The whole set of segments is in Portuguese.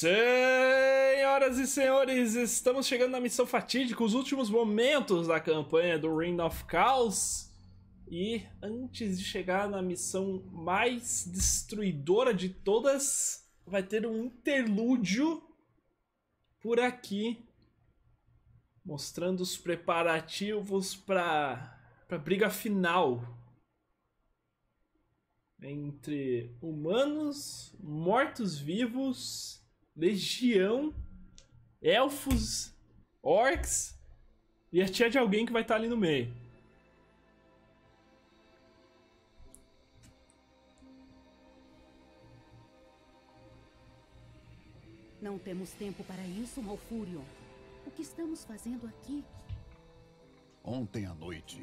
Senhoras e senhores, estamos chegando na missão fatídica, os últimos momentos da campanha do Reign of Chaos. E antes de chegar na missão mais destruidora de todas, vai ter um interlúdio por aqui, mostrando os preparativos para briga final entre humanos, mortos-vivos, legião, elfos, orcs e a tia de alguém que vai estar ali no meio. Não temos tempo para isso, Malfurion. O que estamos fazendo aqui? Ontem à noite,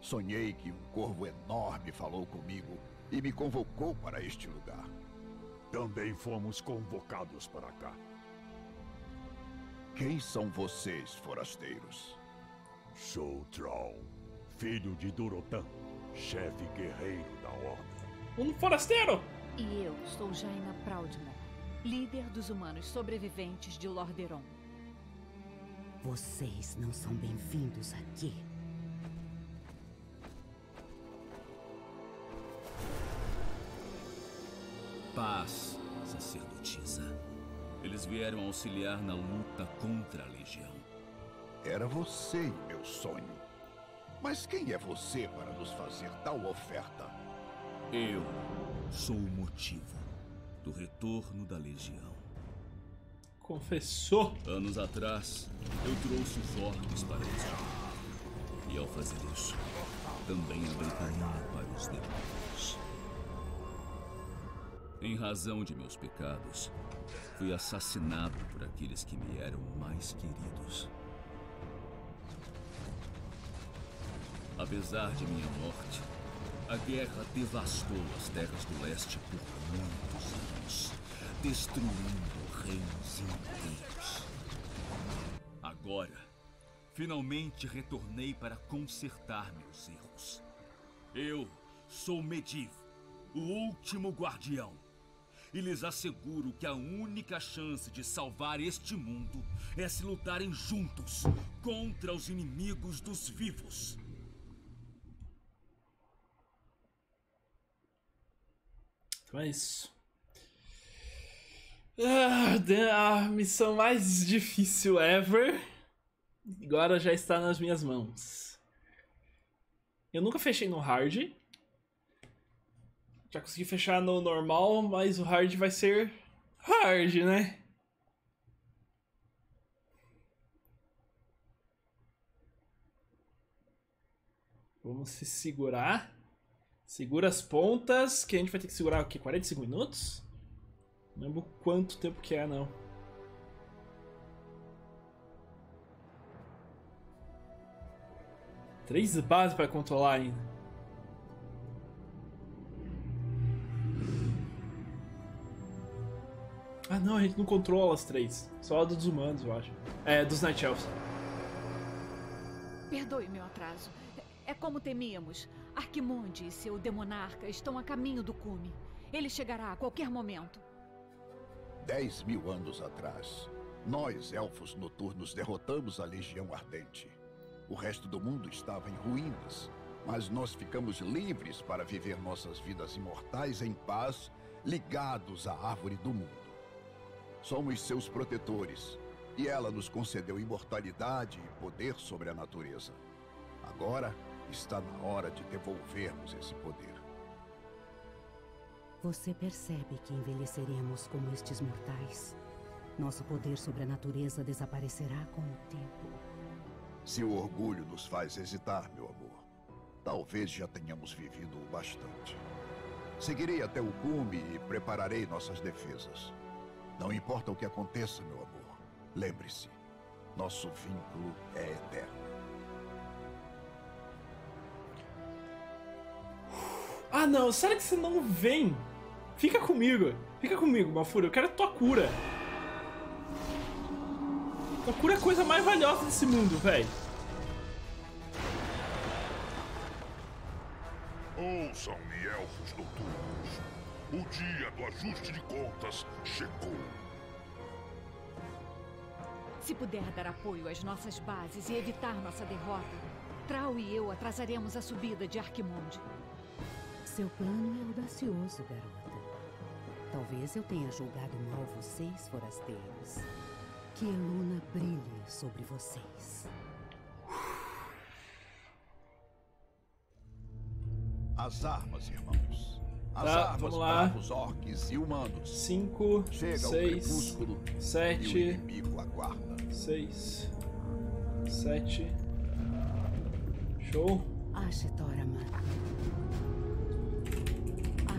sonhei que um corvo enorme falou comigo e me convocou para este lugar. Também fomos convocados para cá. Quem são vocês, forasteiros? Sou Troll, filho de Durotan, chefe guerreiro da Ordem. Um forasteiro! E eu sou Jaina Proudmoore, líder dos humanos sobreviventes de Lordaeron. Vocês não são bem-vindos aqui. Paz, sacerdotisa. Eles vieram auxiliar na luta contra a Legião. Era você, meu sonho. Mas quem é você para nos fazer tal oferta? Eu sou o motivo do retorno da Legião. Confessou. Anos atrás, eu trouxe os orcs para este mundo. E ao fazer isso, também abri caminho para os demônios. Em razão de meus pecados, fui assassinado por aqueles que me eram mais queridos. Apesar de minha morte, a guerra devastou as terras do leste por muitos anos, destruindo reinos inteiros. Agora, finalmente retornei para consertar meus erros. Eu sou Medivh, o último guardião. E lhes asseguro que a única chance de salvar este mundo é se lutarem juntos contra os inimigos dos vivos. Então é isso. A missão mais difícil ever agora já está nas minhas mãos. Eu nunca fechei no hard. Já consegui fechar no normal, mas o hard vai ser hard, né? Vamos se segurar. Segura as pontas, que a gente vai ter que segurar o quê? 45 minutos? Não lembro quanto tempo que é, não. Três bases para controlar ainda. Ah não, a gente não controla as três. Só a dos humanos, eu acho. É, dos Night Elves. Perdoe meu atraso. É como temíamos. Arquimonde e seu demonarca estão a caminho do cume. Ele chegará a qualquer momento. 10.000 anos atrás, nós, elfos noturnos, derrotamos a Legião Ardente. O resto do mundo estava em ruínas, mas nós ficamos livres para viver nossas vidas imortais em paz, ligados à árvore do mundo. Somos seus protetores, e ela nos concedeu imortalidade e poder sobre a natureza. Agora está na hora de devolvermos esse poder. Você percebe que envelheceremos como estes mortais? Nosso poder sobre a natureza desaparecerá com o tempo. Seu orgulho nos faz hesitar, meu amor. Talvez já tenhamos vivido o bastante. Seguirei até o cume e prepararei nossas defesas. Não importa o que aconteça, meu amor. Lembre-se, nosso vínculo é eterno. Ah não, sério que você não vem? Fica comigo, Malfurion. Eu quero a tua cura. A cura é a coisa mais valiosa desse mundo, velho. Ouçam-me, elfos noturnos. O dia do ajuste de contas chegou. Se puder dar apoio às nossas bases e evitar nossa derrota, Trau e eu atrasaremos a subida de Arquimonde. Seu plano é audacioso, garota. Talvez eu tenha julgado mal vocês, forasteiros. Que Elune brilhe sobre vocês. As armas, irmãos. As armas, vamos lá. Para os orques e humanos. 5, 6, 7, 6, 7. Show. Ache Toraman.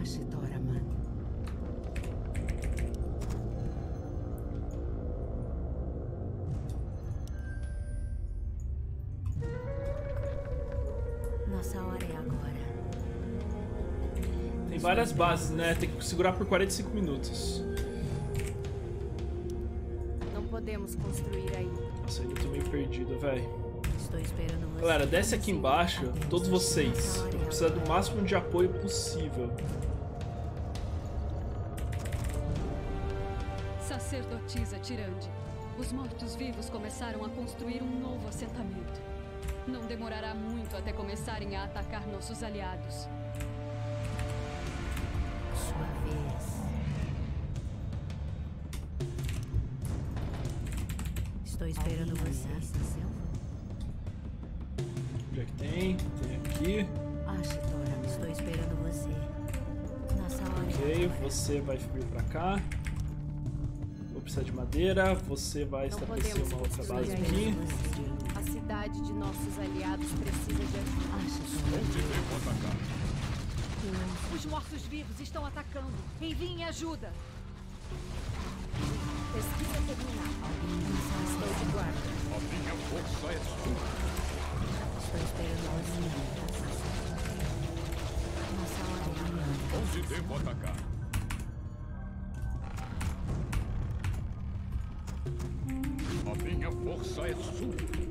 Ache Toraman. Nossa hora é agora. Tem várias bases, né? Tem que segurar por 45 minutos. Não podemos construir aí. Nossa, eu tô meio perdido, velho. Galera, desce aqui embaixo, todos vocês. Precisa do máximo de apoio possível. Sacerdotisa Tyrande, os mortos-vivos começaram a construir um novo assentamento. Não demorará muito até começarem a atacar nossos aliados. Sua vez. Estou esperando você. Onde é que tem? Tem aqui. Acho, Tora, estou esperando você. Nossa hora. Ok, você vai vir pra cá. Vou precisar de madeira. Você vai estabelecer uma outra base aqui. A cidade de nossos aliados precisa de ajuda. Onde eu vou atacar? Os mortos-vivos estão atacando. Enviem ajuda. Pesquisa terminada. Estou de guarda. A minha força é sua. Estou esperando você. Nossa hora é amanhã. Onde devo atacar? A minha força é sua.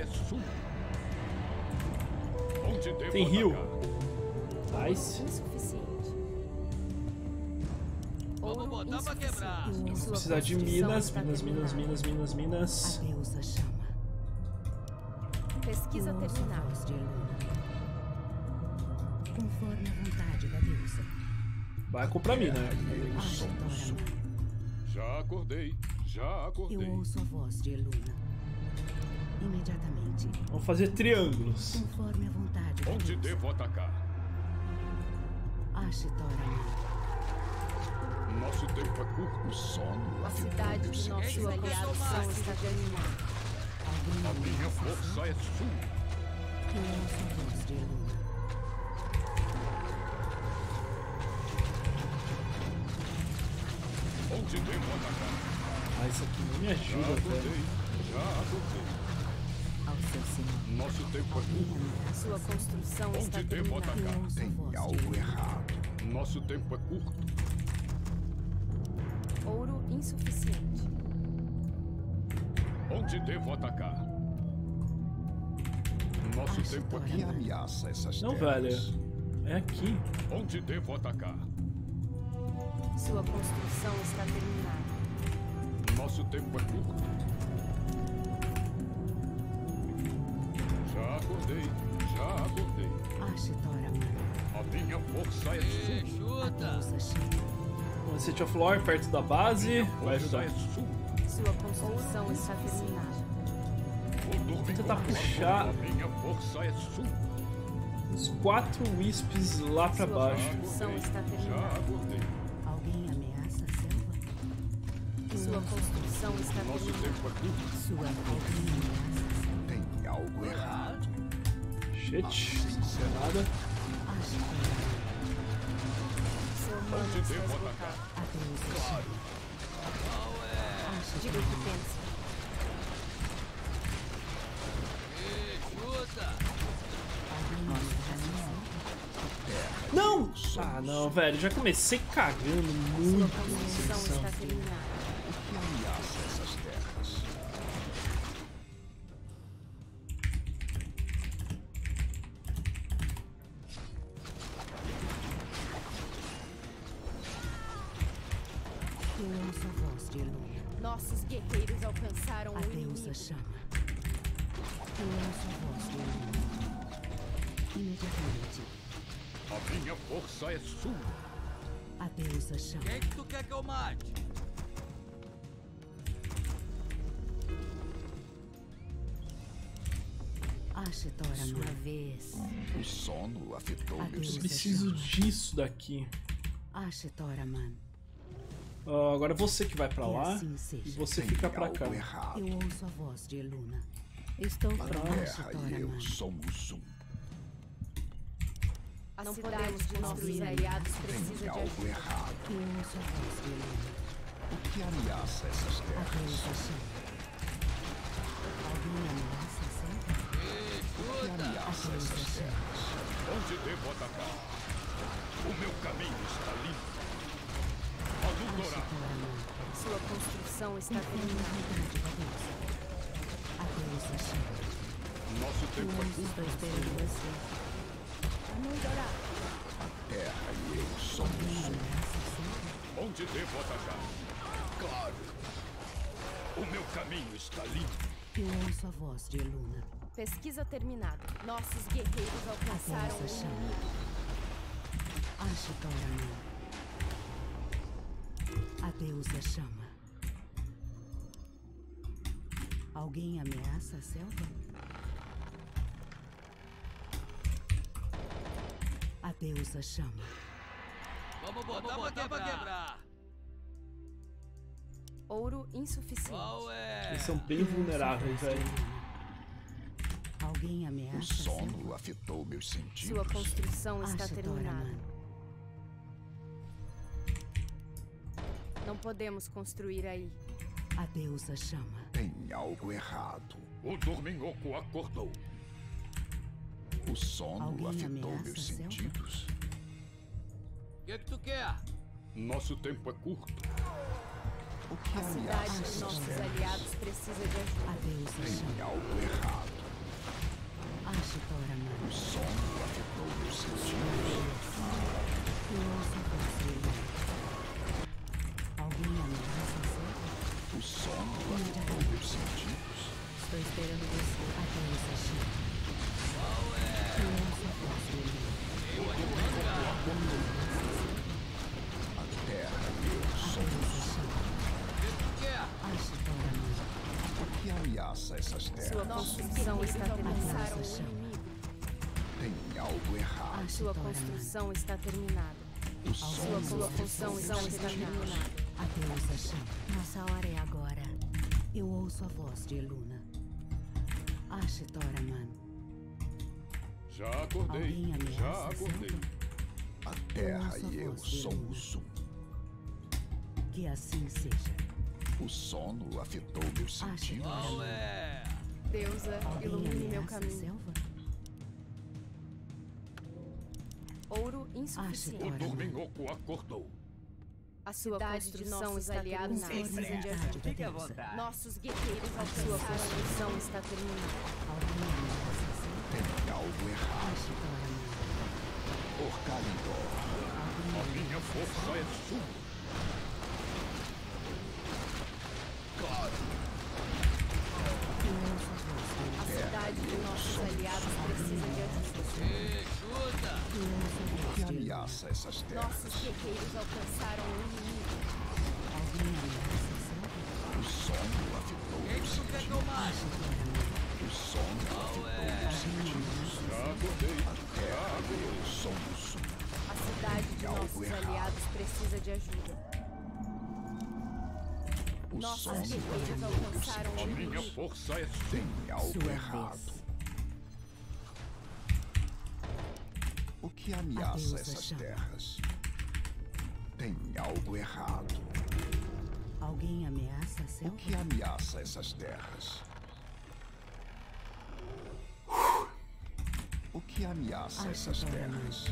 É sul. Onde devo tem rio. Nice. Vamos botar pra quebrar. Vamos precisar de minas, minas. A deusa chama. Pesquisa terminal de Elune. Conforme a vontade da deusa. Vai comprar mina. Já acordei. Eu ouço a voz de Elune. Imediatamente. Vamos fazer triângulos. Conforme a vontade. Onde devo atacar? Ache Toraman. Nosso tempo é curto, sono. A cidade de nossos aliados precisa de animar. A minha força é sua. Que não sou voz de Elune. Onde devo atacar? Ah, isso aqui não me ajuda, velho. Nosso tempo é curto. Sua construção está terminada. Tem algo errado. Nosso tempo é curto. Ouro insuficiente. Onde devo atacar? Nosso tempo é curto. Ameaça essas terras. Não, velho. É aqui. Onde devo atacar? Sua construção está terminada. Nosso tempo é curto. Já acordei. Ache Toraman. A minha força é sua. Reset o floor perto da base. Vai ajudar. Sua construção está terminada. Vou tentar puxar. A minha força é sua. Os 4 wisps lá pra baixo. Sua construção está terminada. Alguém ameaça a selva? Sua construção está terminada. Sua ameaça. Tem algo errado. Shit, sem nada. Onde devo atacar? Claro. Diga o que pensa. Não! Ah, não, velho. Já comecei cagando muito. Eu ouço a voz de Elune. Nossos guerreiros alcançaram o inimigo. A chama. Eu ouço a voz de Elune. Imediatamente. A minha força é sua. A deusa chama. Quem que tu quer que eu mate? Uma vez. O sono afetou meus sentidos. Preciso disso daqui. Agora você que vai pra lá assim e você fica pra cá. Eu ouço a voz de Eluna. Estou pronto. Somos um. Não podemos construir aliados. Precisa de algo errado. Eu ouço a voz de Eluna. O que ameaça essas terras? Alguém ameaça? Onde devo atacar? O meu caminho está limpo. A Durotan. Sua construção está terminada. A deusa chega. Nosso tempo é curto. A terra e eu somos um. Onde devo atacar? Claro. O meu caminho está limpo. Eu ouço a voz de Eluna. Pesquisa terminada. Nossos guerreiros alcançaram o inimigo. Ache Tyrande. A deusa chama. Alguém ameaça a selva? A deusa chama. Vamos botar pra quebrar. Ouro insuficiente. Eles são bem vulneráveis, velho. Alguém ameaça. O sono afetou meus sentidos. Sua construção está terminada. Não podemos construir aí. A deusa chama. Tem algo errado. O Dorminhoco acordou. O sono afetou meus sentidos. O que tu quer? Nosso tempo é curto. O que a cidade dos nossos aliados precisa de ajuda. Tem algo errado. O sono afetou meus sentidos. Alguém ameaça? O sono afetou meus sentidos. Estou esperando você. A deusa chega. A terra e eu somos. O que ameaça essas terras? Sua construção está terminada. Tem algo errado. A sua construção está terminada. Sua construção está terminada. A deusa chama. Nossa hora é agora. Eu ouço a voz de Eluna. Ache Toraman. Já acordei. Já acordei. A terra e eu somos um. Que assim seja. O sono afetou meus sentidos. Deusa, ilumine meu caminho. Ouro insuficiente. O Dorminhoco acordou. A sua construção está terminada. Nossos guerreiros alcançaram. Sua construção está terminada. Tem algo errado. Orcalidor. A minha força é sua. Que nossos aliados precisam de ajuda. O que ameaça essas terras? Nossos guerreiros alcançaram o inimigo. Alguém ameaça sempre? O sono afetou meus sentidos. O sono afetou meus sentidos. A terra e eu somos um. A cidade de nossos aliados precisa de ajuda. Nossos guerreiros alcançaram o inimigo. A minha força é sem algo errado. O que ameaça essas terras? Tem algo errado. Alguém ameaça a selva? O que ameaça essas terras? O que ameaça essas terras?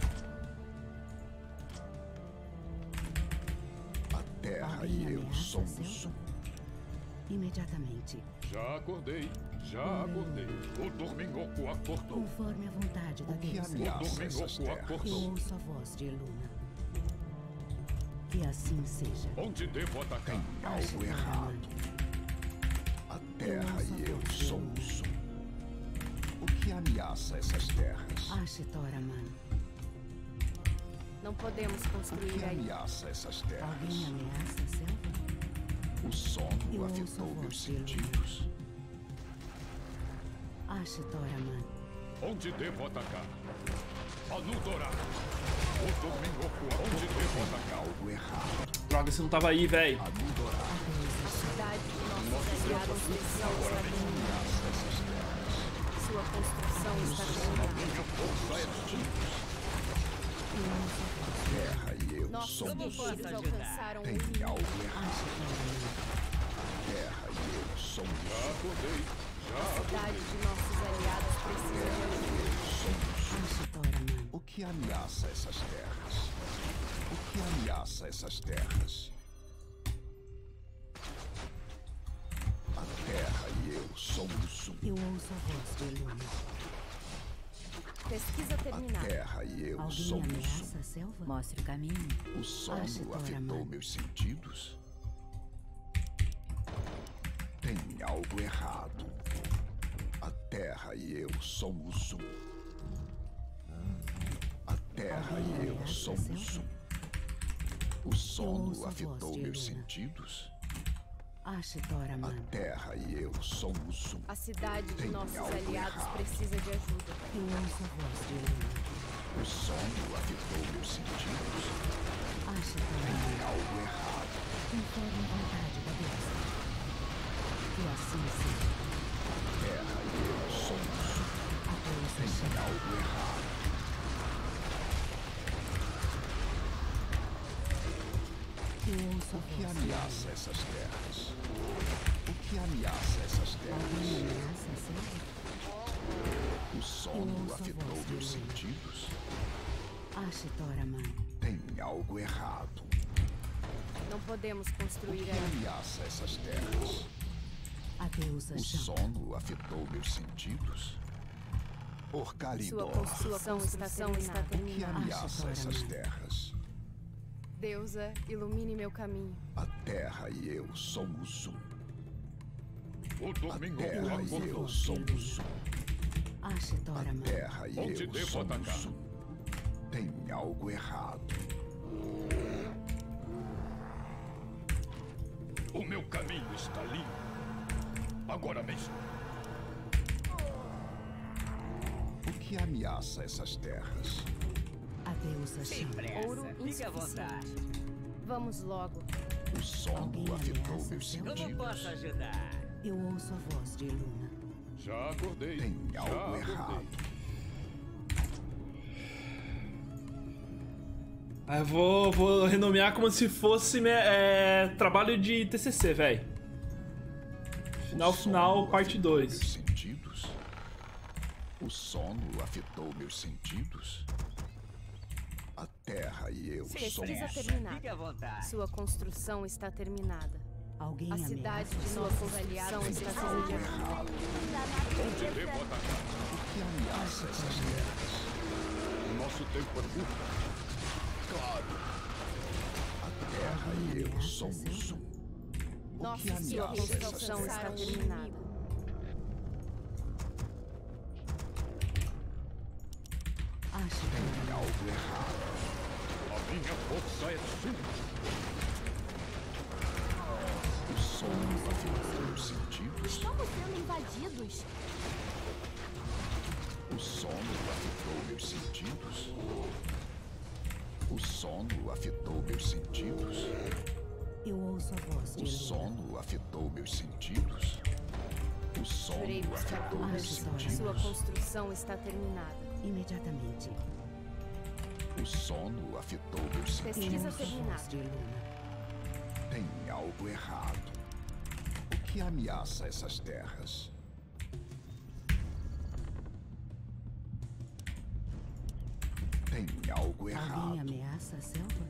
A terra e eu somos um. Imediatamente. Já acordei, acordei. O Dorminhoco acordou. Conforme a vontade da deusa. O Dorminhoco acordou. Eu ouço a voz de Eluna. Que assim seja. Onde devo atacar? Tem algo errado. A terra e eu somos um. O que ameaça essas terras? Não podemos construir aí. O que ameaça essas terras? Alguém ameaça a selva? O sono afetou meus sentidos. Onde devo atacar? Anudorar. Onde devo atacar? Algo errado. Droga, você não tava aí, velho. Sua construção está terra e eu somos um. Tem algo errado. Terra e eu somos um. A cidade de nossos aliados precisa de... O que ameaça essas terras? O que ameaça essas terras? A terra e eu somos um. Eu ouço a voz de Elune. Pesquisa terminada. A terra e eu somos um. Alguém ameaça a selva? Mostre o caminho. O sono afetou meus sentidos? Tem algo errado. A terra e eu somos um. A terra e eu somos um. O sono afetou meus sentidos? A terra e eu somos um. A cidade de nossos aliados precisa de ajuda. O sono afetou meus sentidos? Tem algo errado. Que assim seja. Terra e eu somos. Tem algo errado. O que ameaça essas terras? O que ameaça essas terras? O sono afetou meus sentidos? Tem algo errado. Não podemos construir. O que ameaça essas terras? O sono afetou meus sentidos? Orcaridor. O que ameaça essas terras? Deusa, ilumine meu caminho. A terra e eu somos um. A terra e eu somos um. A terra e eu somos um. Tem algo errado. O meu caminho está limpo. Agora mesmo. O que ameaça essas terras? A deusa Jaina. Ouro insuficiente. Vamos logo. O sono afetou meus sentidos. Eu não posso ajudar. Eu ouço a voz de Elune. Já acordei. Tem algo errado. Ah, eu vou renomear como se fosse trabalho de TCC, velho. Final, parte 2. O sono afetou meus sentidos? A terra e eu somos. Sua construção está terminada. Alguém a cidade de sua construção está terminada. Onde devo atacar? O que ameaça essas terras? O nosso tempo é curto. Claro. A terra e eu somos um. Nossa construção está terminada. Acho que tem algo errado. A minha força é sua. O som afetou meus sentidos. Estamos sendo invadidos. O sono afetou meus sentidos. O sono afetou meus sentidos. Eu ouço a voz de... O sono afetou meus sentidos. O sono afetou meus sentidos. Sua construção está terminada. Imediatamente. O sono afetou meus sentidos. Pesquisa terminada. Tem algo errado. O que ameaça essas terras? Tem algo errado. Alguém ameaça a selva?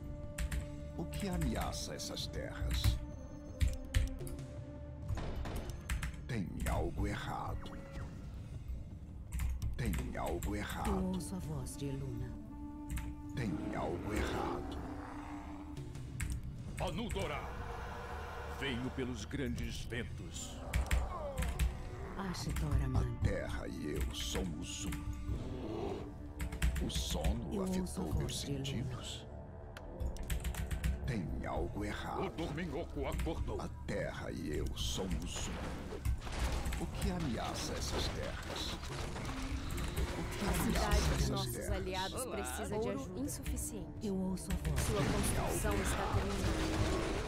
O que ameaça essas terras? Tem algo errado. Tem algo errado. Eu ouço a voz de Elune. Tem algo errado. terra Nuldorá. Veio pelos grandes ventos. A terra e eu somos um. O sono afetou meus sentidos. Tem algo errado. O Dorminhoco acordou. A terra e eu somos um. O que ameaça essas terras? A cidade de nossos aliados precisa de ajuda insuficiente. Eu ouço a voz. Sua construção está terminando.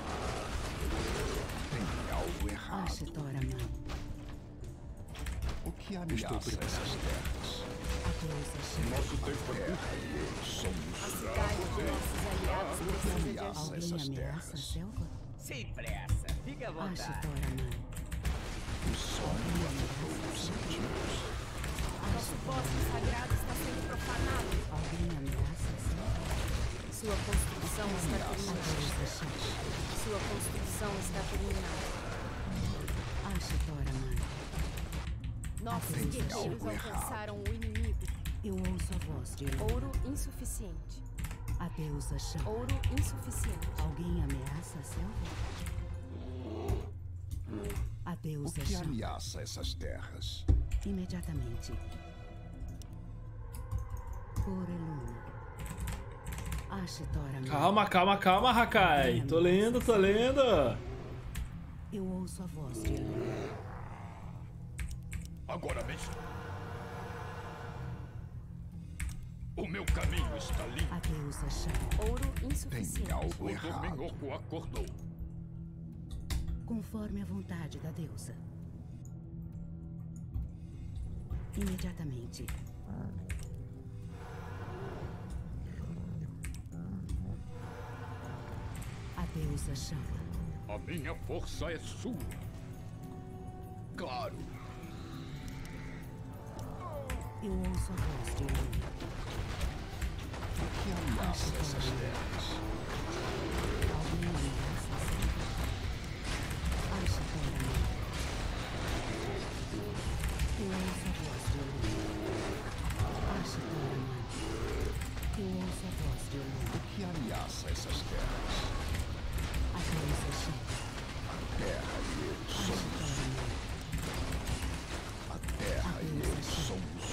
Tem algo errado. Ache Toraman. O que ameaça essas terras? Nosso tempo é terra e eu somos. A cidade de nossos aliados precisa de ajuda. Essas terras. Sem pressa. Fica à vontade. Ache Toraman. O sono afetou os sentidos. Nosso bosque sagrado está sendo profanado. Alguém ameaça assim? Sua construção está terminada. Sua construção está terminada. Ache agora, mãe. Nossos guerreiros alcançaram o inimigo. Eu ouço a voz de Elune. Ouro insuficiente. A deusa chama. Ouro insuficiente. Alguém ameaça a selva? A deusa chama. O que ameaça essas terras? Imediatamente. Calma, calma, calma, Hakai. Tô lendo, tô lendo. Eu ouço a voz de Elune. Agora mesmo. O meu caminho está limpo. A deusa chama. Ouro insuficiente. Tem algo errado. O Dorminhoco acordou. Conforme a vontade da deusa. Imediatamente. A deusa chama. A minha força é sua. Claro. Eu ouço a voz de Elune. O que ameaça essas terras? Alguém ameaça assim? Acha que eu ouço a voz. Eu ouço a voz de Elune. O que ameaça essas terras? A deusa chama. A terra e eu somos um. A terra e eu somos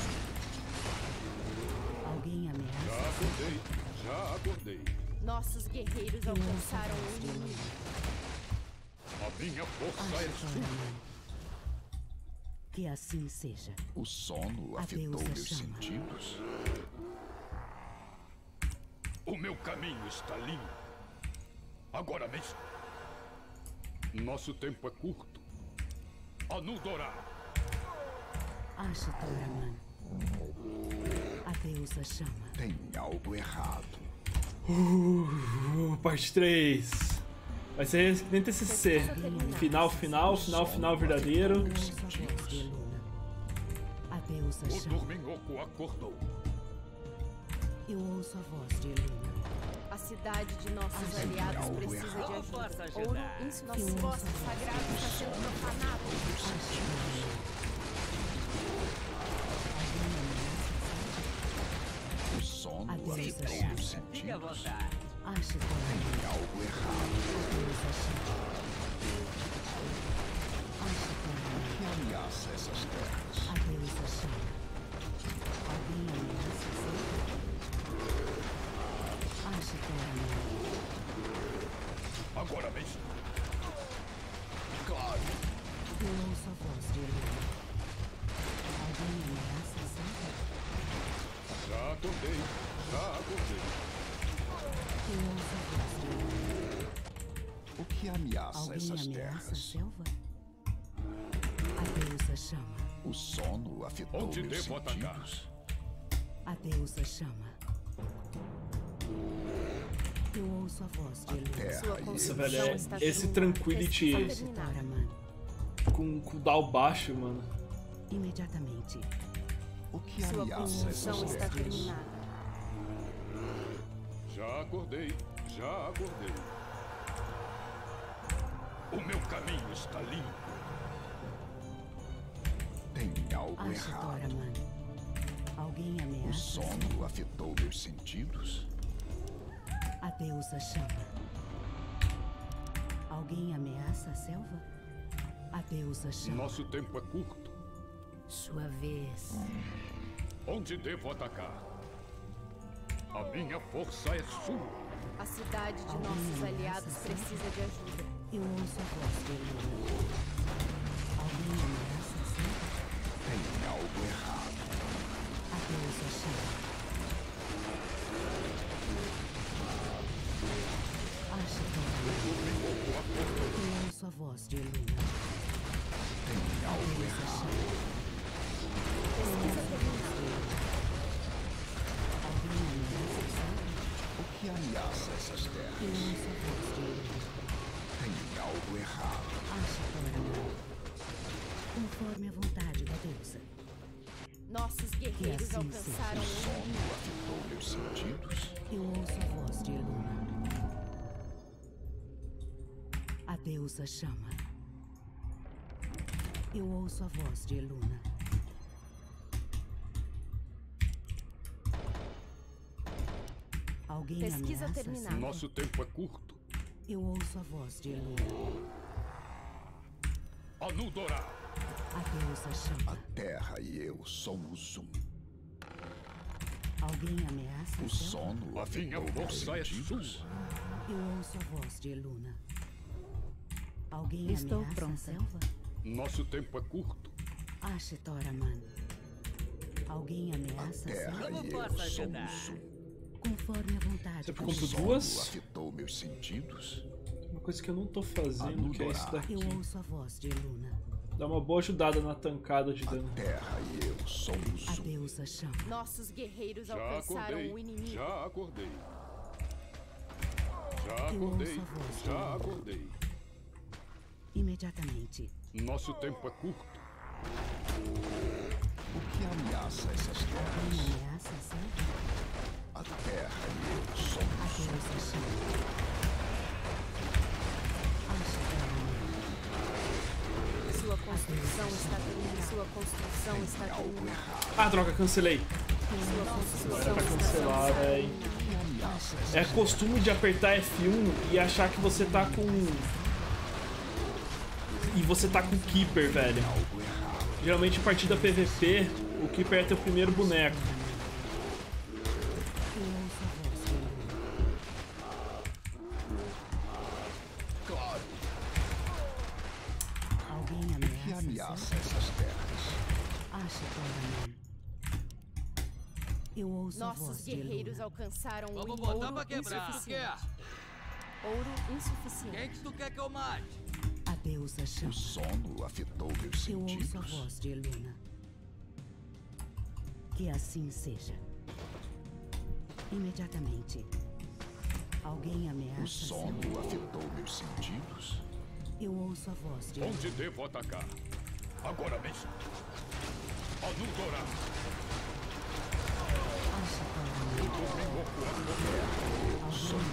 um. Alguém ameaça? Já acordei, já acordei. Nossos guerreiros alcançaram o inimigo. A minha força é sua. Que assim seja. O sono afetou meus sentidos. O meu caminho está limpo. Agora mesmo. Nosso tempo é curto. Anuldorá. Ache Toraman. A deusa chama. Tem algo errado. Parte 3. Vai ser nem TCC. Final, final, final, final verdadeiro. A deusa chama. O Dorminhoco acordou. Eu ouço a voz de Elune. A cidade de nossos aliados precisa de ajuda. Ouro insuficiente. Nosso bosque sagrado está sendo profanado. O sono afetou os sentidos. Acho que tem algo errado. O que ameaça essas terras? A deusa chama. Alguém ameaça essas terras? Agora mesmo. Claro. Eu ouço a voz de Elune. Alguém ameaça assim? Já acordei, já acordei. Eu ouço a voz de Elune. O que ameaça essas terras? A selva? A deusa chama. O sono afetou meus sentidos. A deusa chama. Eu ouço a voz de Elune. Nossa, velho, esse Tranquility com cooldown baixo, mano. Imediatamente. O que ameaça essas terras? Já acordei, já acordei. O meu caminho está limpo. Tem algo errado. Alguém ameaça? O sono afetou meus sentidos? A deusa chama. Alguém ameaça a selva? A deusa chama. Nosso tempo é curto. Sua vez. Onde devo atacar? A minha força é sua. A cidade de nossos aliados precisa de ajuda. Eu ouço a voz dele. Alguém ameaça a selva? Tem algo errado. A deusa chama. Acho que eu ouço a voz de Elune. Tem algo errado. Pesquisa terminar. Alguém ameaça a selva? O que ameaça essas terras? Eu ouço a voz de Elune. Tem algo errado. Acho que eu conforme a vontade da deusa. Nossos guerreiros assim alcançaram o sono agitou meus sentidos. Eu ouço a voz de Elune. A deusa chama. Eu ouço a voz de Elune. Alguém pesquisa terminada. Nosso tempo é curto. Eu ouço a voz de Elune. Anudora! A deusa chama. A terra e eu somos um. Alguém ameaça o sono. A vinha força é sua. Eu ouço a voz de Elune. Alguém estou pronta. Selva? Nosso tempo é curto. Ache Toraman. Alguém ameaça a selva? Como posso ajudar? Conforme a vontade. Você ficou com duas? Afetou meus sentidos. Uma coisa que eu não tô fazendo, que é isso daqui. Eu ouço a voz de Elune. Dá uma boa ajudada na tancada de dano. A terra e eu somos um. A deusa chama. Nossos guerreiros já alcançaram o inimigo. Já acordei. Já acordei. Já acordei. Imediatamente. Nosso tempo é curto. O que ameaça essas terras? Ameaça sempre? A terra e eu somos. A terra chama. Sua construção está terminada. Sua construção está terminada. Ah, droga, cancelei. Agora é pra cancelar, velho. É costume de apertar F1 e achar que você tá com... E você tá com o Keeper, velho. Geralmente em partida PVP, o Keeper é teu primeiro boneco. Claro. Alguém ameaça essas terras. Acha que eu ouço. Nossos guerreiros alcançaram o ouro insuficiente. Ouro insuficiente. Quem que tu quer que eu mate? Deusa chama. O sono afetou meus sentidos. Eu ouço a voz de Elune. Que assim seja. Imediatamente. Alguém ameaça. O sono afetou meus sentidos. Eu ouço a voz de Elune. Onde devo atacar? Agora mesmo. Anudora. Acha que eu vou me ocular.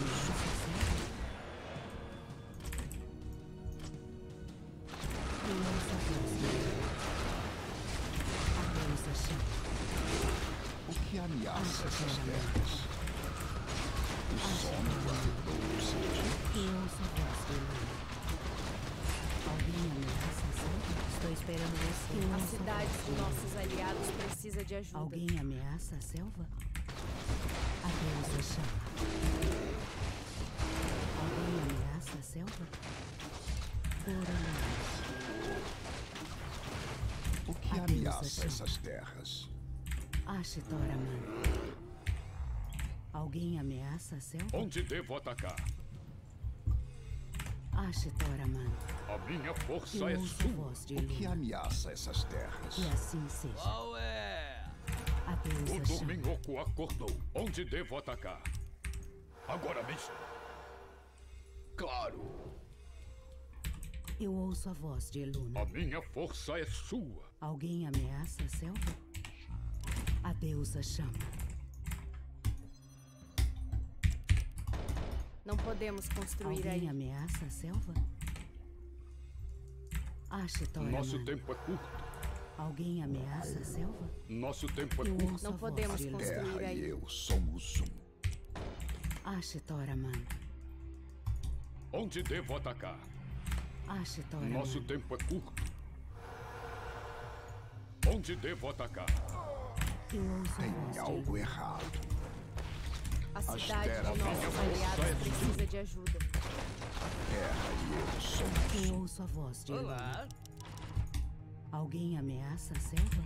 Ameaça essas terras. O sono afetou os sentidos. Eu ouço a voz de Elune. Alguém ameaça a selva? Estou esperando você. A cidade de nossos aliados precisa de ajuda. Alguém ameaça a selva? A deusa chama. Alguém ameaça a selva? O que ameaça essas terras? Ache Toraman. Alguém ameaça a selva? Onde devo atacar? Ache Toraman. A minha força é sua. O que ameaça essas terras? Que assim seja. Qual é? A deusa chama. O Domingo acordou. Onde devo atacar? Agora mesmo. Claro. Eu ouço a voz de Elune. A minha força é sua. Alguém ameaça a selva? A deusa chama. Não podemos construir. Alguém aí. Ameaça a selva? Ache Toraman. Nosso tempo é curto. Alguém ameaça a selva? Nosso tempo é curto. Não podemos construir. A terra aí. E eu somos um. Ache Toraman. Onde devo atacar? Acho, Tyrande. Nosso tempo é curto. Onde devo atacar? Tem algo errado. A cidade de nossos aliados precisa de ajuda. Terra e eu ouço a voz de Elune. Alguém ameaça a selva?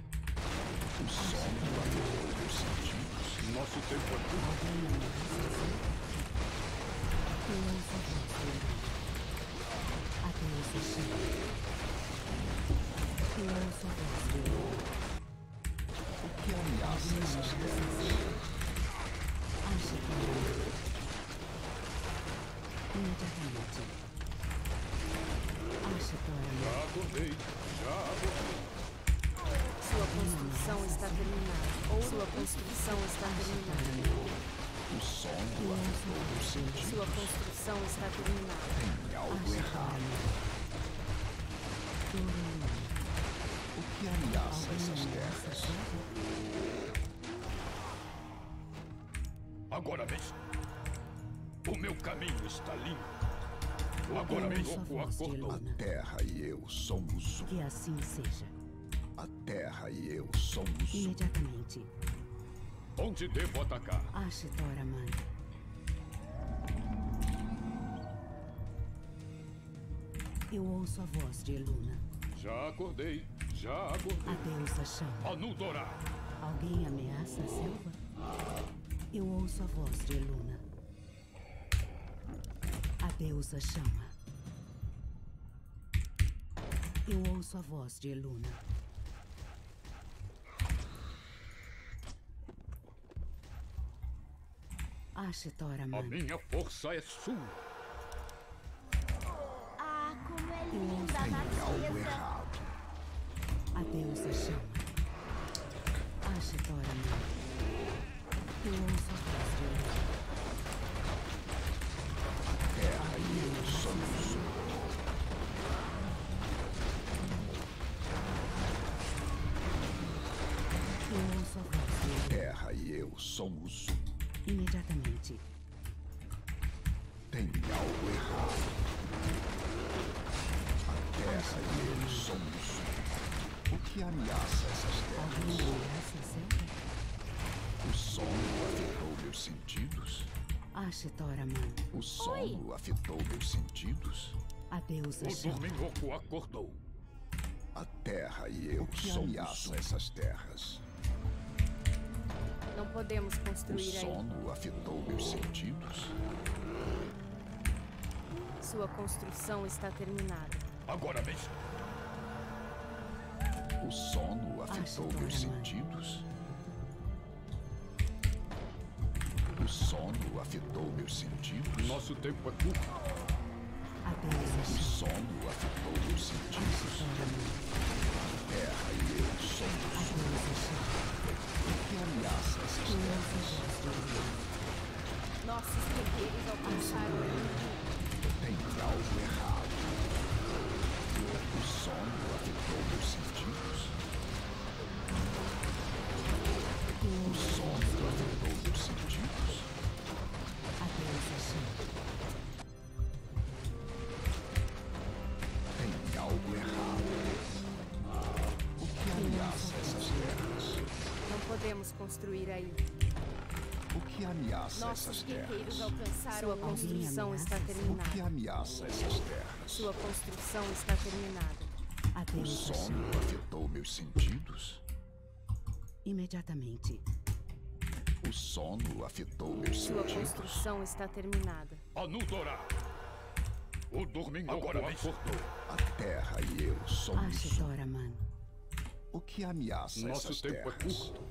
O sol bateu nos sentidos. Nosso tempo é curto. Alguém ameaça a selva? Eu ouço a voz de Elune. Até eu sou. Eu ouço a voz de Elune. O que ameaça essas terras? Acho que... Imediatamente. Acho que... Já acordei. Já acordei. Sua construção está terminada. Ou sua construção está terminada. O som do ator do sentido. Sua construção está terminada. Tem algo errado. O que ameaça essas terras? Agora mesmo. O meu caminho está limpo. Agora mesmo o acordou. A terra e eu somos um. Que assim seja. A terra e eu somos um. Imediatamente. Onde devo atacar? Ache, Toraman. Eu ouço a voz de Elune. Já acordei. Já acordei. Adeus a chama. Anudorá. Alguém ameaça a selva? Eu ouço a voz de Elune. A deusa chama. Eu ouço a voz de Elune. Ache, Toraman. A minha força é sua. Ah, como é linda a natureza. A deusa chama. Ache, Toraman. Eu ouço a voz de Elune. A terra e eu somos um. Eu ouço a voz de Elune. Terra e eu somos um. Imediatamente. Tem algo errado. A terra e eu somos um. O que ameaça essas terras? O solo afetou meus sentidos? Ache, Toraman. O solo afetou meus sentidos? A deusa chama. O Dorminhoco acordou. A terra e eu somos essas terras. Não podemos construir ainda. O sono afetou meus sentidos? Sua construção está terminada. Agora mesmo. O sono afetou meus sentidos? O sono afetou meus sentidos? Nosso tempo é curto. O sono afetou meus sentidos? A terra e eu somos um. O que ameaça essas terras? Nossos guerreiros alcançaram o mundo. Tem algo errado. O sono afetou meus sentidos? O sono afetou meus sentidos? Tem algo errado. O que ameaça essas terras? Não podemos construir aí. O que ameaça essas terras? Nossos guerreiros alcançaram a construção está terminada. O que ameaça essas terras? Sua construção está terminada. O sono afetou meus sentidos? Imediatamente. O sono afetou meus sentidos? Sua construção está terminada. Anudorá! O Dorminhoco acordou. A terra e eu somos um. Toraman. O que ameaça essas terras? Nosso tempo é curto.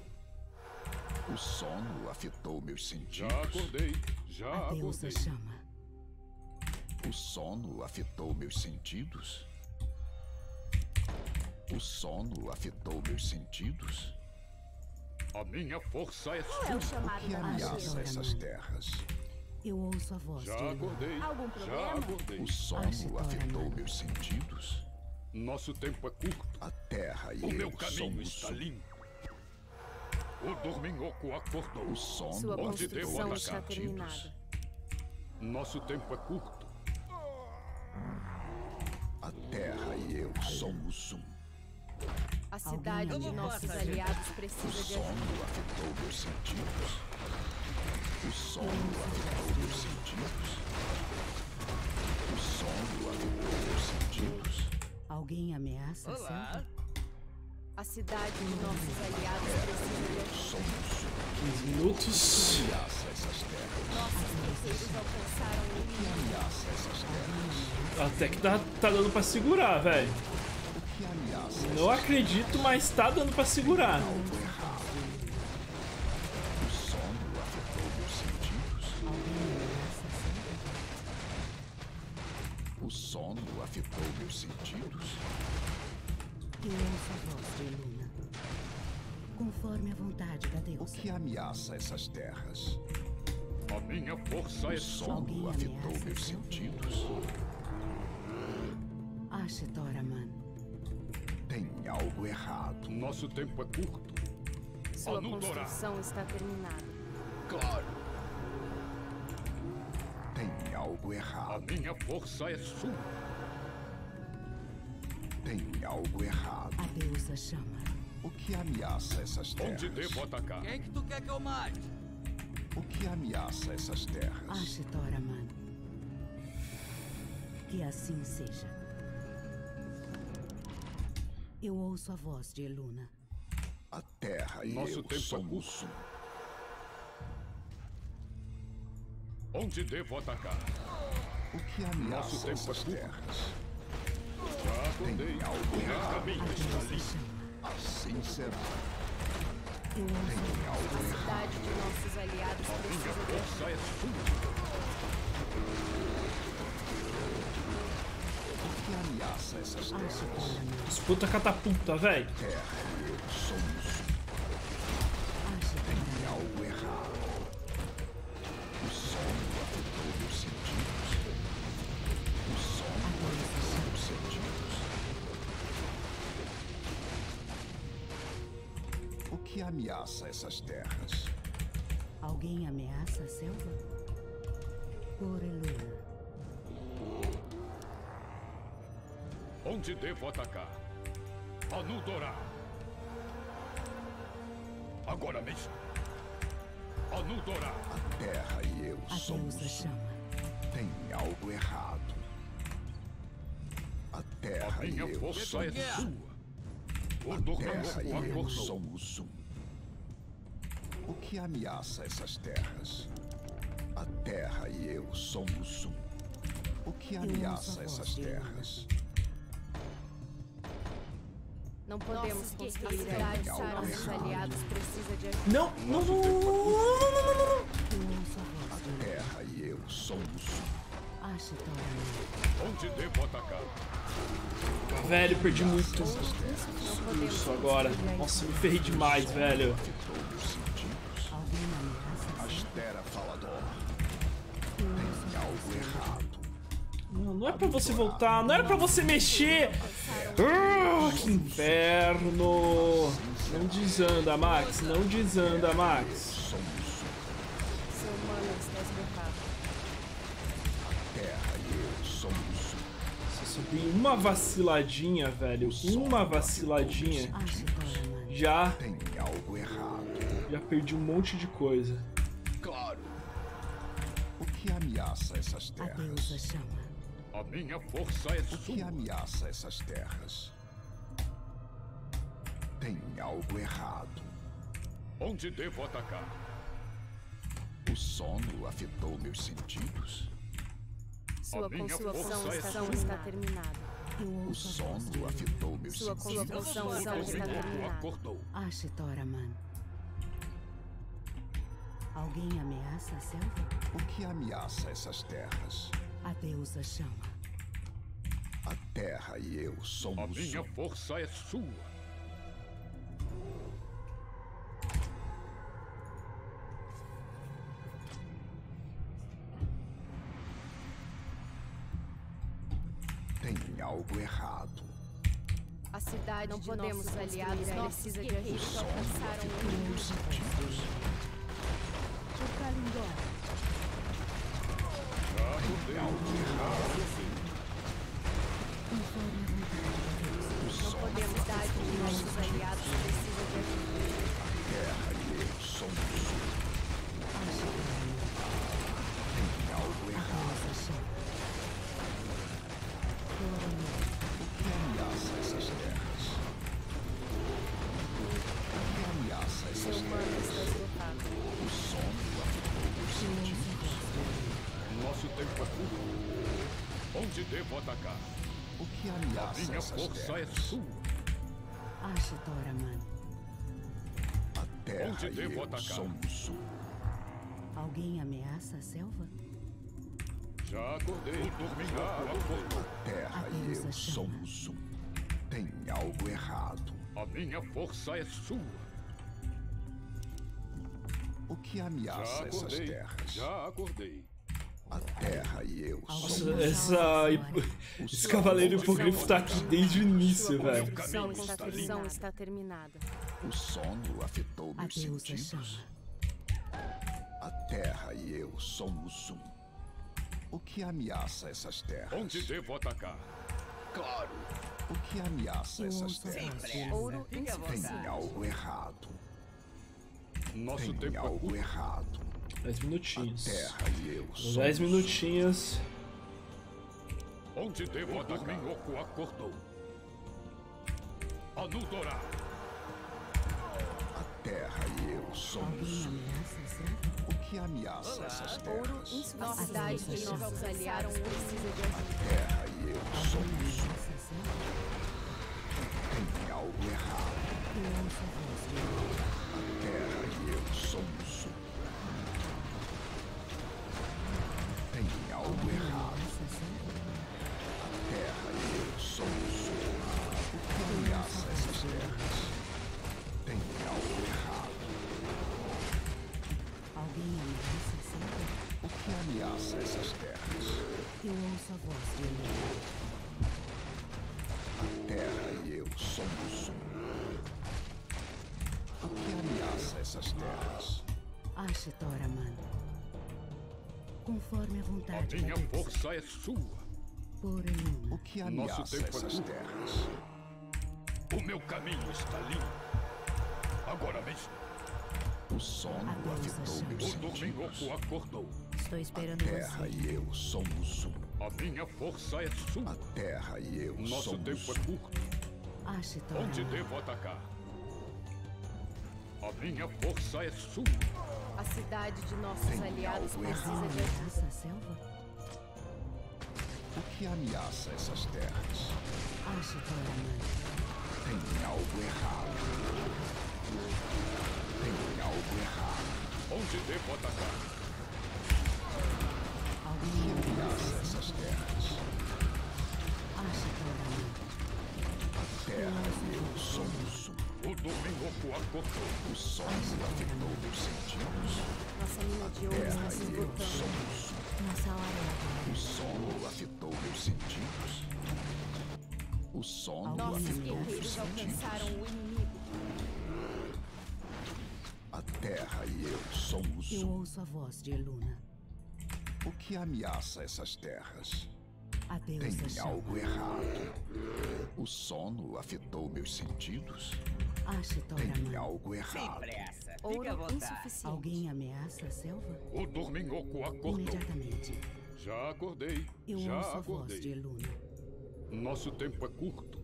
O sono afetou meus sentidos. Já acordei, já acordei. A deusa chama. O sono afetou meus sentidos? O sono afetou meus sentidos? A minha força é sua. O que ameaça essas terras? Eu ouço a voz de Elune. Já acordei, já acordei. O sono afetou meus sentidos? Nosso tempo é curto. A terra e eu somos um. O meu caminho está limpo. O Dorminhoco acordou. O sono, onde devo atacar? Nosso tempo é curto. Somos um. A cidade de nossos aliados precisa de ajuda. O som ativou meus sentidos. Alguém ameaça? Olá. A cidade de nossos aliados precisa de ajuda. Somos 15 minutos. Até que tá dando pra segurar, velho. Não acredito, mas tá dando pra segurar. O sono afetou meus sentidos. Que ouça a voz de Elune, conforme a vontade da deusa. O que ameaça essas terras? A minha força é só. Alguém afetou meus sentidos. Ache Toraman. Tem algo errado. Nosso tempo é curto. Sua construção está terminada. Claro. Tem algo errado. A minha força é sua. Tem algo errado. A deusa chama. O que ameaça essas terras? Onde devo atacar? Quem que tu quer que eu mate? O que ameaça essas terras? Ache Toraman. Que assim seja. Eu ouço a voz de Elune. A terra e nosso tempo somos um. Onde devo atacar? O que ameaça nosso tempo as terras? Já acordei algo errado. Assim será. Tem algo errado. A cidade de nossos aliados precisa de ajuda. A força é sua. O que ameaça essas terras? Disputa catapulta, velho. Terra e eu somos. Tem algo errado. O som afetou meus sentidos. O som afetou meus sentidos. O que ameaça essas terras? Alguém ameaça a selva? Por Elune. Onde devo atacar? Anudorar. Agora mesmo. Anudorar. A terra e eu somos. A deusa chama. Tem algo errado. A terra e eu somos. A terra e eu somos um. O que ameaça essas terras? A terra e eu somos um. O que ameaça essas terras? Não podemos construir cidades. Nossos aliados precisam de ajuda. Não. A terra e eu somos. Acho tão. Onde devo atacar? Velho, perdi muito. Isso agora. Nossa, me ferrei demais, velho. Astera falador. Tem algo errado. Não é pra você voltar, não era pra você mexer. Que inferno. Não desanda, Max. Não desanda, Max. Seu humano está esgotado. Se subir uma vaciladinha, velho. Uma vaciladinha. Já perdi um monte de coisa. Claro. O que ameaça essas terras? A deusa chama. A minha força é sua. O que ameaça essas terras? Tem algo errado. Onde devo atacar? O sono afetou meus sentidos. Sua construção está terminada. O sono afetou meus sentidos. Sua construção está terminada. Ache Toraman. Alguém ameaça a selva? O que ameaça essas terras? A deusa chama. A terra e eu somos. A minha força é sua. Tem algo errado. A cidade não podemos aliados precisa de ajuda. Só passaram meus sentidos. O Calindor. Tem algo errado. onde devo atacar. O que ameaça minha força terras? É sua. Acho Toraman. A terra onde devo atacar? Somos um. Alguém ameaça a selva? Já acordei. A terra e eu somos um. Tem algo errado. A minha força é sua. O que ameaça essas terras? Já acordei. A terra e eu somos. Essa... Esse cavaleiro hipogrifo tá aqui desde o início, velho. A missão está terminada. O sono afetou meus sentidos. A terra e eu somos um. O que ameaça essas terras? Onde devo atacar? Claro. O que ameaça essas terras? Tem algo errado. Nosso tem tempo algo é errado. 10 minutinhos. 10 minutinhos. Onde devo atacar? Minhoco acordou. Anudorá. A terra e eu somos. O que ameaça essas terras? Nossa cidade e novos aliados precisam de ajuda. A terra e eu somos. Tem algo errado. A terra e eu somos. Tem algo errado. A terra e eu somos. O que ameaça essas terras? Tem algo errado. Alguém ameaça essa terra? O que ameaça essas terras? Eu ouço a voz de Elune. A terra e eu somos um. O que ameaça essas terras? Ache Toraman. Conforme a vontade. A minha força é sua. Porém, o que ameaça essas terras? O meu caminho está limpo. Agora mesmo. O sono afetou meus sentidos. O domingo acordou. Estou esperando você. A terra e eu somos um. A minha força é sua. A terra e eu somos um. Nosso tempo é curto. Ache Toraman. Onde devo atacar? A minha força é sua. A cidade de nossos aliados precisa de essa selva. O que ameaça essas terras? Acho que tem algo errado. Tem algo errado. Onde devo atacar? O que ameaça essas terras? Acho que a terra e eu somos um. O domingo acordou. O sol afetou meus sentidos. Nossa mina de ouro está se esgotando. Nossa hora. O sol afetou meus sentidos. O sono afetou meus sentidos. O inimigo. A terra e eu somos um. Eu ouço a voz de Elune. O que ameaça essas terras? Tem algo errado. O sono afetou meus sentidos. Tem algo errado. Ouro insuficiente. Alguém ameaça a selva? O Dorminhoco acordou. Imediatamente. Já acordei. Eu ouço a voz de Elune. Nosso tempo é curto.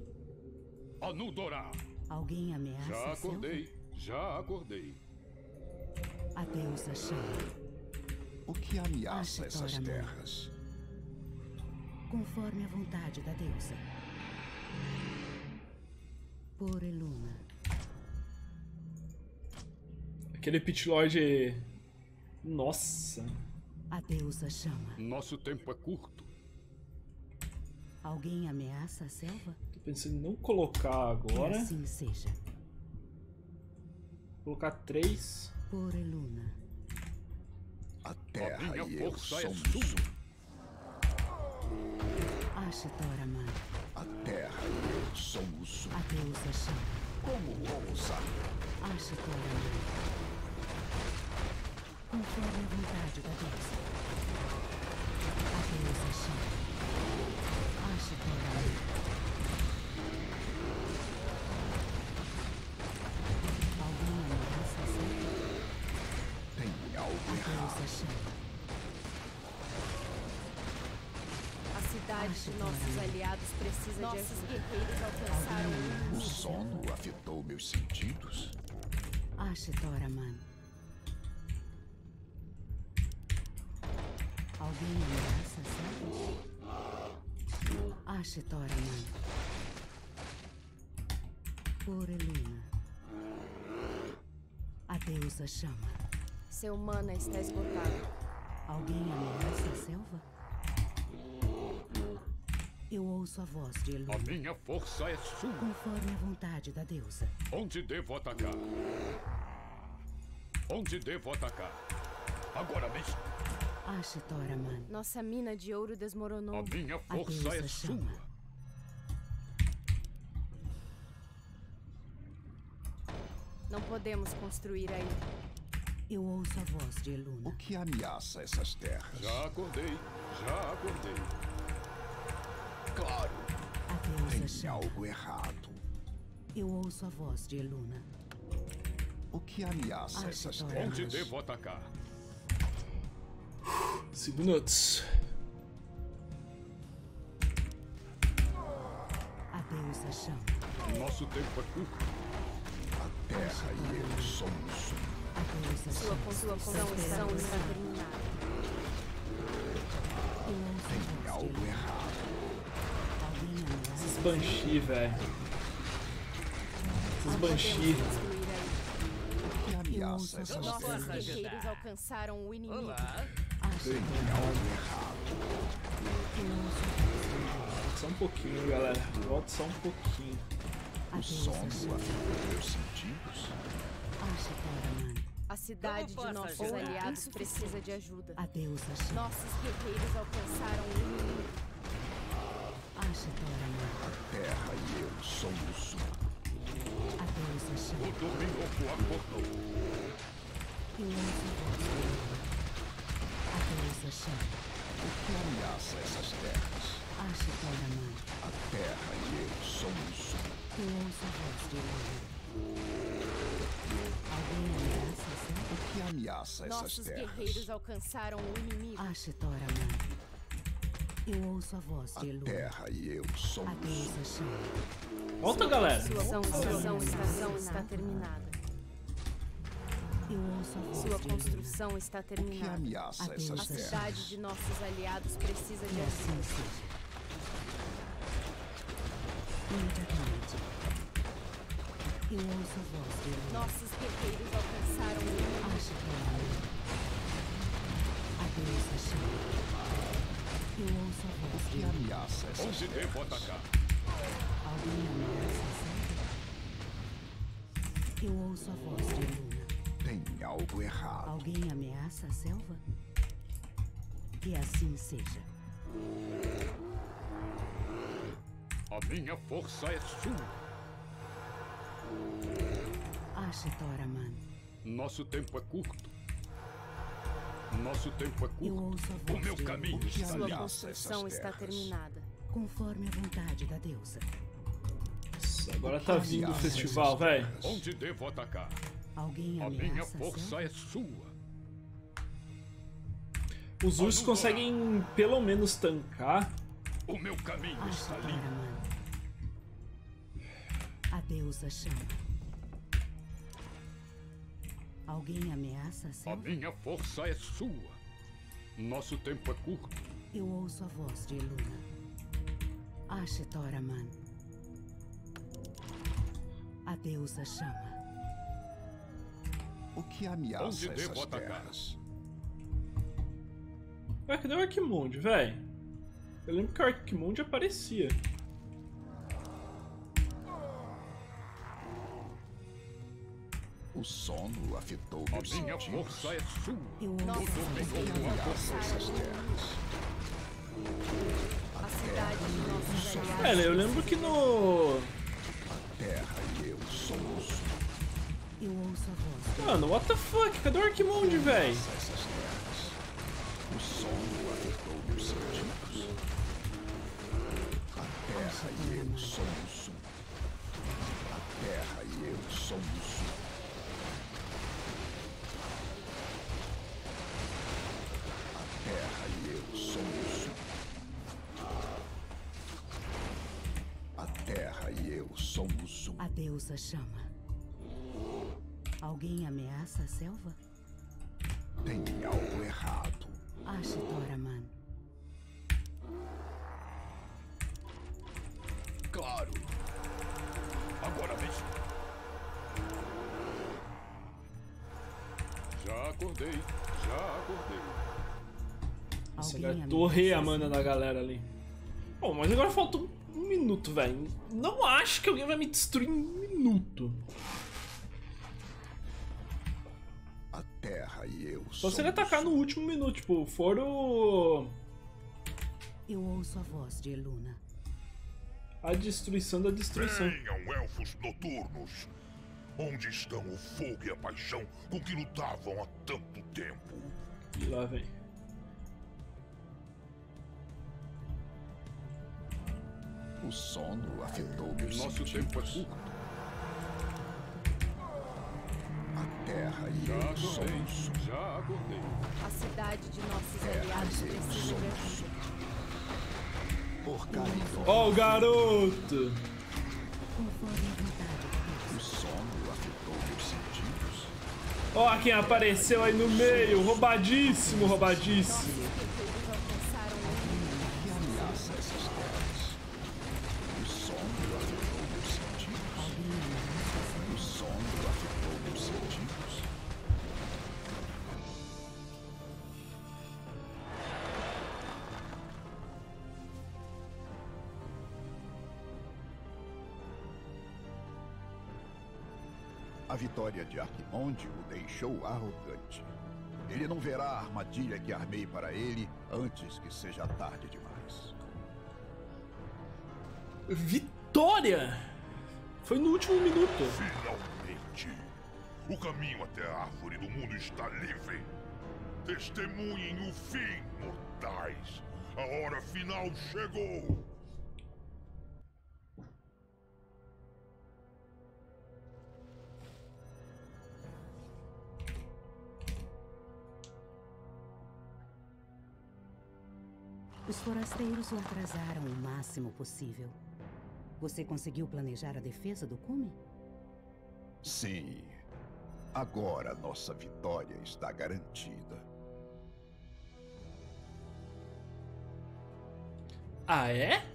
Anudorá. Alguém ameaça a selva? Já acordei. Já acordei. A deusa chama. O que ameaça essas terras? Conforme a vontade da deusa. Por Elune. Aquele pit lord. Nossa. A deusa chama. Nosso tempo é curto. Alguém ameaça a selva? Tô pensando em não colocar agora. Que assim seja. Vou colocar 3. Por Elune. A terra e eu somos um. Ache Toraman. A terra e eu somos um. A deusa chama. Como ousar? Ache Toraman. Conforme a vontade da deusa. A deusa chama. Ache Toraman. Alguma ameaça assim? Tem algo errado. A deusa chama. A cidade de nossos aliados precisa de nossos guerreiros alcançaram. O sono afetou meus sentidos. Ache Toraman. Alguém ameaça a selva? Nasce Thorin. Por Elune. Adeus a chama. Seu mana está esgotado. Alguém ameaça a selva? Eu ouço a voz de Elune. A minha força é sua. Conforme a vontade da deusa. Onde devo atacar? Onde devo atacar? Agora mesmo. Ache Thoraman. Nossa mina de ouro desmoronou. A minha força é sua. Não podemos construir aí. Eu ouço a voz de Elune. O que ameaça essas terras? Já acordei. Claro. Tem algo errado. Eu ouço a voz de Elune. O que ameaça essas terras? Onde devo atacar? 7 minutos. Adeus a chama. Nosso tempo é curto. A terra e eu somos. Sua construção está terminada. Tem algo errado. Esses banshee, velho. Esses banshee. Nossos guerreiros alcançaram o inimigo. Olá. Tem algo errado. Só um pouquinho, galera. Volta só um pouquinho. O som do meus sentidos. A cidade de nossos aliados precisa de ajuda. Adeus, Ashe. Nossos guerreiros alcançaram o inimigo. A terra e eu somos um. Adeus, Ashe. O domingo acordou. Adeus, Ashe. O que ameaça essas terras? Ashe Thoraman. A terra e eu somos um. Eu ouço a voz de Elune. Alguém ameaça assim? O que ameaça essas terras? Nossos guerreiros alcançaram o inimigo. Ashe Thoraman. Eu ouço a voz de Elune. A terra e eu somos. Volta, galera. Sua construção está terminada. Eu ouço a voz de Elune. Sua construção está terminada. O que ameaça essas terras? A cidade de nossos aliados precisa de ajuda. Eu ouço a voz de Elune. Nossos guerreiros alcançaram o inimigo. Adeus a chama. Eu ouço a voz de Elune. Ameaça essa. Onde devo atacar? Alguém ameaça a selva? Eu ouço a voz de Elune. Tem algo errado. Alguém ameaça a selva? Que assim seja. A minha força é sua. Ashe Thoraman. Nosso tempo é curto. Eu ouço a voz. O meu caminho está ali. Sua construção está terminada. Conforme a vontade da deusa. Nossa, agora tá vindo o festival, velho. Onde devo atacar? Alguém ameaça a minha força é sua. Os ursos conseguem pelo menos tancar. O meu caminho está livre. Adeus a chama. Alguém ameaça a selva? A minha força é sua. Nosso tempo é curto. Eu ouço a voz de Elune. Ashe Thoraman. Adeus a chama. O que ameaça essas terras? Ué, cadê o Arquimonde, velho? Eu lembro que o Arquimonde aparecia. O sono afetou meus sentidos. A minha força é sua. Eu ameaça essas terras. Velho, eu lembro que no... A terra e eu somos. Eu ouço a voz. Mano, what the fuck? Cadê o Arquimonde, velho? O sono afetou meus sentidos. A terra e eu somos um. A terra e eu somos um. A terra e eu somos um. A terra e eu somos um. A deusa chama. Alguém ameaça a selva? Tem algo errado. Ashe Thoraman. claro. Agora mesmo. Já acordei. Essa torrei a mana da galera ali. Bom, mas agora falta um minuto, velho. Não acho que alguém vai me destruir em um minuto. A terra e eu. Só se ele atacar no último minuto, tipo, for o... Eu ouço a voz de Elune. A destruição da destruição. Venham, elfos noturnos. Onde estão o fogo e a paixão com que lutavam há tanto tempo? E lá vem. O sono afetou meus sentidos. Nosso tempo é curto. A terra e eu somos. Já acordei. A cidade de nossos aliados precisa libertar. Ó o garoto! O sono afetou meus sentidos. Ó quem apareceu aí no meio! Roubadíssimo, roubadíssimo! Que ameaça essas terras? O sono afetou meus sentidos. O sono afetou meus sentidos. A vitória de Arquimonde o deixou arrogante. Ele não verá a armadilha que armei para ele antes que seja tarde demais. Vitória! Foi no último minuto. Finalmente! O caminho até a árvore do mundo está livre. Testemunhem o fim, mortais. A hora final chegou. Os forasteiros o atrasaram o máximo possível. Você conseguiu planejar a defesa do cume? Sim. Agora nossa vitória está garantida. Ah, é?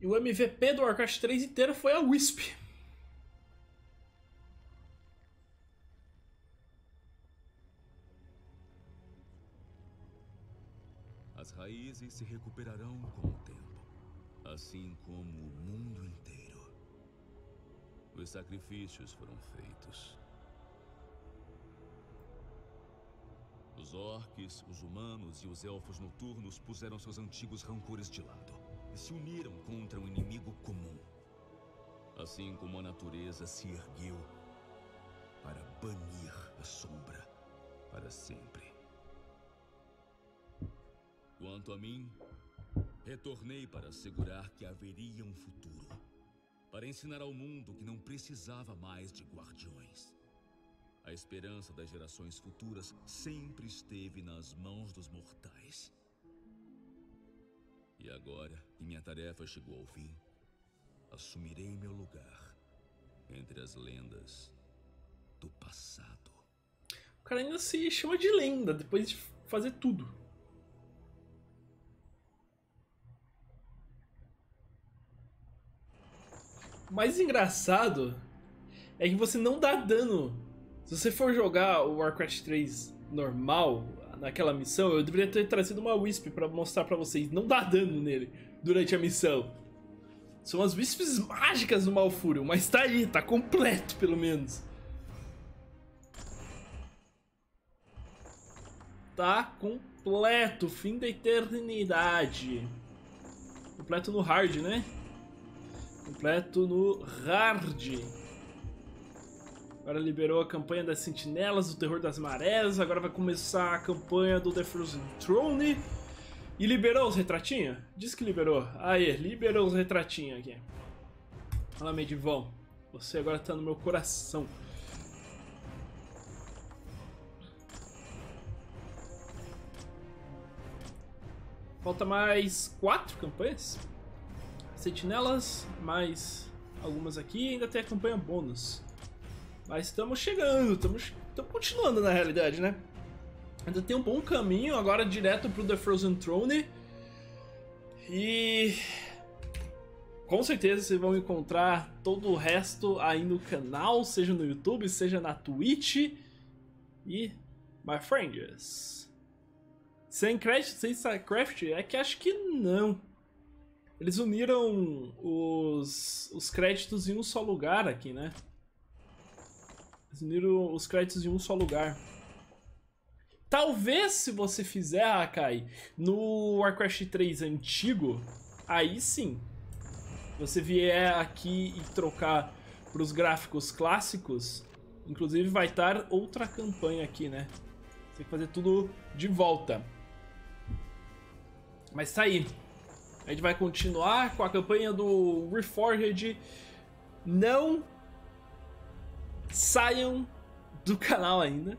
E o MVP do Warcraft 3 inteiro foi a Wisp. As raízes se recuperarão com o tempo, assim como o mundo inteiro. Os sacrifícios foram feitos. Os orques, os humanos e os elfos noturnos puseram seus antigos rancores de lado. E se uniram contra um inimigo comum. Assim como a natureza se ergueu para banir a sombra para sempre. Quanto a mim, retornei para assegurar que haveria um futuro. Para ensinar ao mundo que não precisava mais de guardiões. A esperança das gerações futuras sempre esteve nas mãos dos mortais. E agora que minha tarefa chegou ao fim, assumirei meu lugar entre as lendas do passado. O cara ainda se chama de lenda depois de fazer tudo. O mais engraçado é que você não dá dano. Se você for jogar o Warcraft 3 normal, naquela missão, eu deveria ter trazido uma Wisp pra mostrar pra vocês. Não dá dano nele durante a missão. São as Wisps mágicas do Malfurion, mas tá aí, tá completo pelo menos. Tá completo, fim da eternidade. Completo no hard, né? Completo no hard. Agora liberou a campanha das sentinelas, do terror das marés. Agora vai começar a campanha do The Frozen Throne. E liberou os retratinhos? Diz que liberou. Aê, liberou os retratinhos aqui. Olha lá, Medivh, você agora tá no meu coração. Falta mais 4 campanhas. Sentinelas, mais algumas aqui. Ainda tem a campanha bônus. Mas estamos chegando, estamos continuando na realidade, né? Ainda tem um bom caminho, agora direto pro The Frozen Throne. E... com certeza vocês vão encontrar todo o resto aí no canal, seja no YouTube, seja na Twitch. E... my friends... sem crédito, sem StarCraft, é que acho que não. Eles uniram os créditos em um só lugar aqui, né? Eles uniram os créditos em um só lugar. Talvez se você fizer, Akai, no Warcraft 3 antigo, aí sim. Se você vier aqui e trocar para os gráficos clássicos, inclusive vai estar outra campanha aqui, né? Você tem que fazer tudo de volta. Mas tá aí. A gente vai continuar com a campanha do Reforged. Não saiam do canal ainda,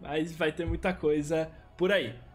mas vai ter muita coisa por aí.